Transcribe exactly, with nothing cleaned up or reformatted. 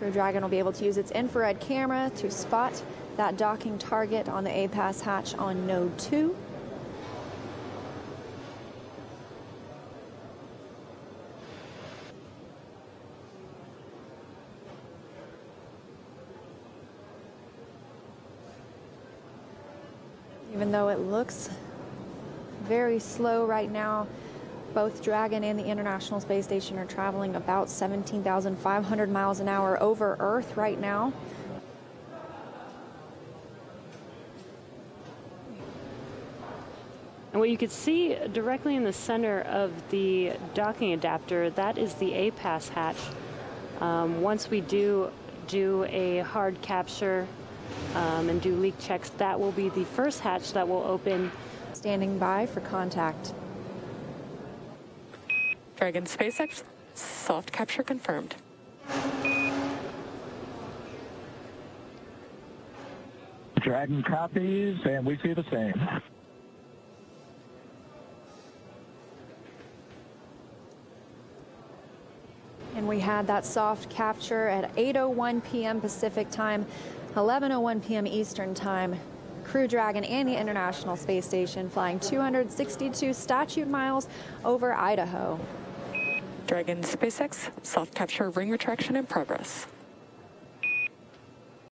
Crew Dragon will be able to use its infrared camera to spot that docking target on the A P A S hatch on Node two. Even though it looks very slow right now, both Dragon and the International Space Station are traveling about seventeen thousand five hundred miles an hour over Earth right now. And what you could see directly in the center of the docking adapter, that is the A P A S hatch. Um, once we do do a hard capture, Um, and do leak checks, that will be the first hatch that will open. Standing by for contact. Dragon, SpaceX, soft capture confirmed. Dragon copies, and we see the same. And we had that soft capture at eight oh one p m Pacific time, eleven oh one p m Eastern time. Crew Dragon and the International Space Station flying two hundred sixty-two statute miles over Idaho. Dragon, SpaceX, soft capture ring retraction in progress.